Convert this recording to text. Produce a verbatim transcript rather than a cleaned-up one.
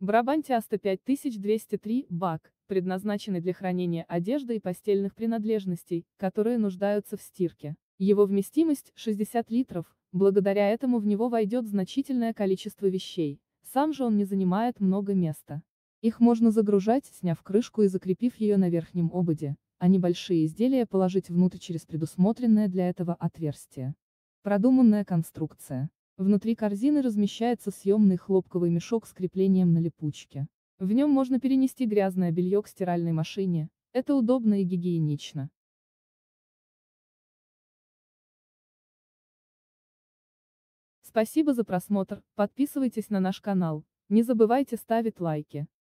Brabantia сто пять тысяч двести три, бак, предназначенный для хранения одежды и постельных принадлежностей, которые нуждаются в стирке. Его вместимость – шестьдесят литров, благодаря этому в него войдет значительное количество вещей, сам же он не занимает много места. Их можно загружать, сняв крышку и закрепив ее на верхнем ободе, а небольшие изделия положить внутрь через предусмотренное для этого отверстие. Продуманная конструкция. Внутри корзины размещается съемный хлопковый мешок с креплением на липучке. В нем можно перенести грязное белье к стиральной машине, это удобно и гигиенично. Спасибо за просмотр, подписывайтесь на наш канал, не забывайте ставить лайки.